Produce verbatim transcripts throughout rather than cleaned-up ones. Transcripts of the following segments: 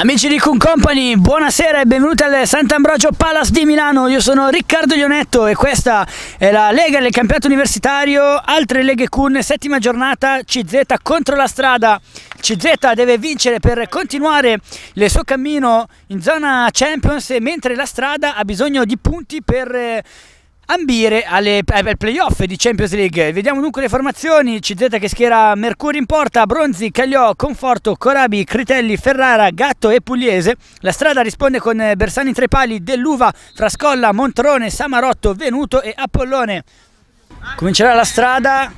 Amici di Cun Company, buonasera e benvenuti al Sant'Ambrogio Palace di Milano. Io sono Riccardo Lionetto e questa è la Lega del Campionato Universitario, Altre Leghe Cun, settima giornata, C Z contro la strada. C Z deve vincere per continuare il suo cammino in zona Champions, mentre la strada ha bisogno di punti per ambire alle, alle playoff di Champions League. Vediamo dunque le formazioni. C Z che schiera Mercuri in porta, Bronzi, Cagliò, Conforto, Corabi, Critelli, Ferrara, Gatto e Pugliese. La strada risponde con Bersani in tre pali, Dell'Uva, Frascolla, Montrone, Samarotto, Venuto e Apollone. Comincerà la strada,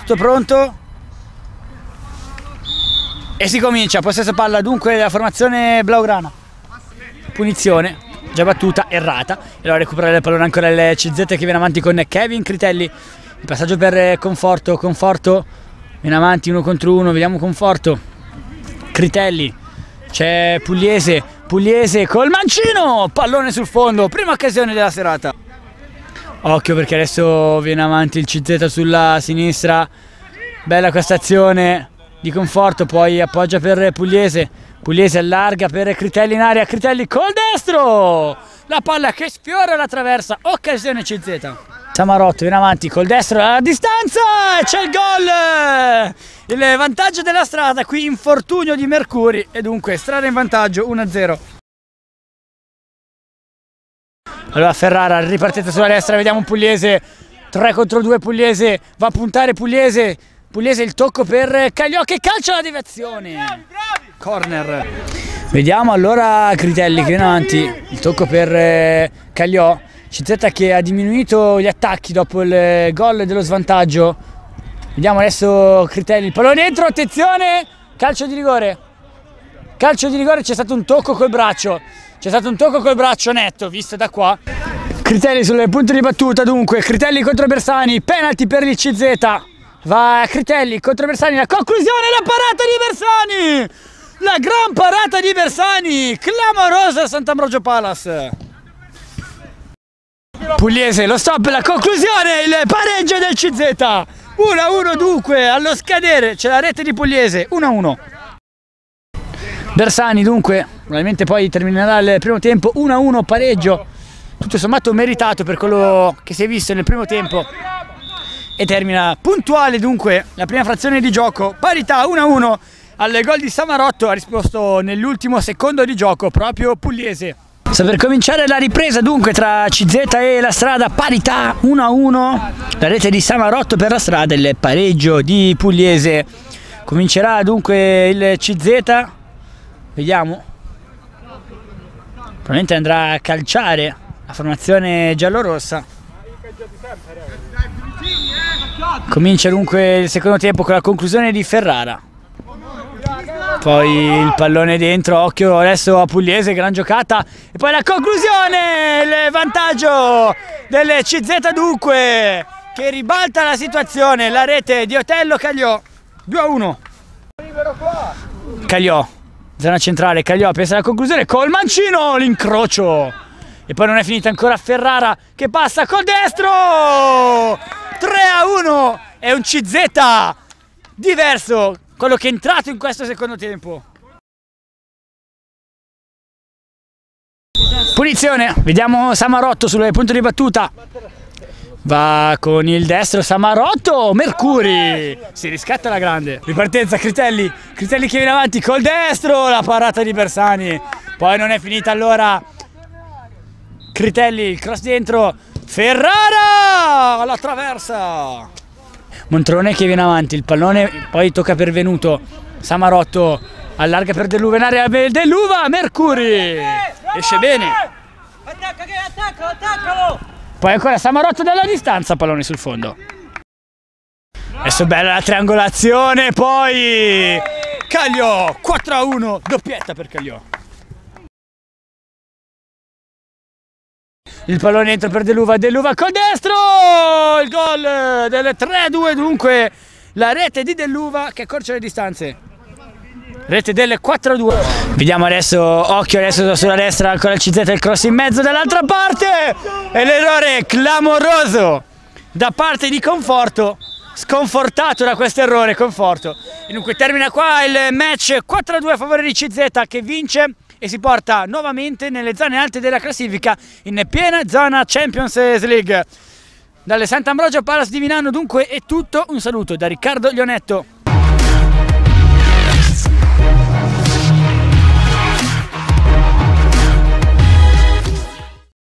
tutto pronto? E si comincia, possesso palla dunque della formazione blaugrana. Punizione già battuta, errata, e allora recupera il pallone ancora il C Z che viene avanti con Kevin Critelli, il passaggio per Conforto. Conforto viene avanti uno contro uno, vediamo Conforto, Critelli, c'è Pugliese, Pugliese col mancino, pallone sul fondo, prima occasione della serata. Occhio perché adesso viene avanti il C Z sulla sinistra, bella questa azione di Conforto, poi appoggia per Pugliese, Pugliese allarga per Critelli in aria, Critelli col destro, la palla che sfiora la traversa, occasione C Z. Samarotto viene avanti col destro a distanza, c'è il gol, il vantaggio della strada, qui infortunio di Mercuri e dunque strada in vantaggio uno a zero. Allora Ferrara, ripartenza sulla destra, vediamo Pugliese, tre contro due Pugliese, va a puntare Pugliese, Pugliese il tocco per Cagliò che calcia la deviazione, bravi, bravi. Corner. Vediamo allora Critelli che viene avanti, il tocco per Cagliò, C Z che ha diminuito gli attacchi dopo il gol dello svantaggio. Vediamo adesso Critelli, il pallone dentro, attenzione, calcio di rigore, calcio di rigore, c'è stato un tocco col braccio, c'è stato un tocco col braccio netto, visto da qua. Critelli sul punto di battuta dunque, Critelli contro Bersani, penalty per il C Z. Va Critelli contro Bersani, la conclusione, la parata di Bersani! La gran parata di Bersani! Clamorosa Sant'Ambrogio Palace! Pugliese, lo stop, la conclusione, il pareggio del C Z! uno a uno dunque, allo scadere c'è la rete di Pugliese, uno a uno. Bersani dunque, probabilmente poi terminerà il primo tempo, uno a uno pareggio, tutto sommato meritato per quello che si è visto nel primo tempo. E termina puntuale dunque la prima frazione di gioco, parità uno a uno, al gol di Samarotto ha risposto nell'ultimo secondo di gioco proprio Pugliese. Sta per cominciare la ripresa dunque tra C Z e la strada, parità uno a uno, la rete di Samarotto per la strada e il pareggio di Pugliese. Comincerà dunque il C Z, vediamo, probabilmente andrà a calciare la formazione giallorossa. Comincia dunque il secondo tempo con la conclusione di Ferrara. Poi il pallone dentro, occhio adesso a Pugliese, gran giocata. E poi la conclusione, il vantaggio del C Z dunque, che ribalta la situazione, la rete di Otello Cagliò, due a uno. Cagliò, zona centrale, Cagliò pensa alla conclusione, col mancino l'incrocio. E poi non è finita ancora, Ferrara che passa col destro! tre a uno, è un C Z diverso, quello che è entrato in questo secondo tempo. Punizione, vediamo Samarotto sul punto di battuta. Va con il destro Samarotto, Mercuri, si riscatta la grande. Ripartenza Critelli, Critelli che viene avanti col destro, la parata di Bersani. Poi non è finita allora. Critelli, il cross dentro, Ferrara alla traversa, Montrone che viene avanti, il pallone poi tocca per Venuto, Samarotto allarga per Dell'Uva in area, Dell'Uva, Mercuri esce bene, poi ancora Samarotto dalla distanza, pallone sul fondo. Adesso bella la triangolazione, poi Cagliò quattro a uno, doppietta per Cagliò. Il pallone dentro per Dell'Uva, Dell'Uva col destro, il gol del tre a due dunque, la rete di Dell'Uva che accorcia le distanze, rete del quattro a due. Vediamo adesso, occhio adesso sulla destra, ancora il C Z, il cross in mezzo dall'altra parte e l'errore clamoroso da parte di Conforto, sconfortato da questo errore Conforto. E dunque termina qua il match quattro a due a favore di C Z che vince e si porta nuovamente nelle zone alte della classifica, in piena zona Champions League. Dalle Sant'Ambrogio Palace di Milano dunque è tutto, un saluto da Riccardo Lionetto.